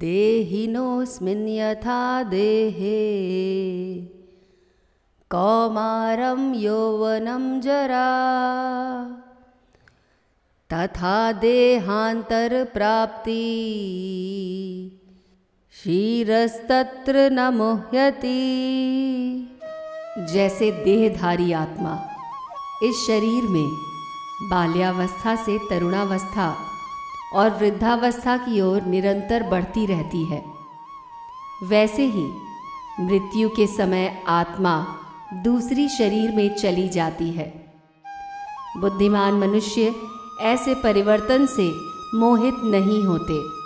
देहिनोऽस्मिन् यथा देहे कौमारं यौवनं जरा तथा देहान्तरप्राप्ति क्षीरस्तत्र न मुह्यति। जैसे देहधारी आत्मा इस शरीर में बाल्यावस्था से तरुणावस्था और वृद्धावस्था की ओर निरंतर बढ़ती रहती है, वैसे ही मृत्यु के समय आत्मा दूसरी शरीर में चली जाती है। बुद्धिमान मनुष्य ऐसे परिवर्तन से मोहित नहीं होते।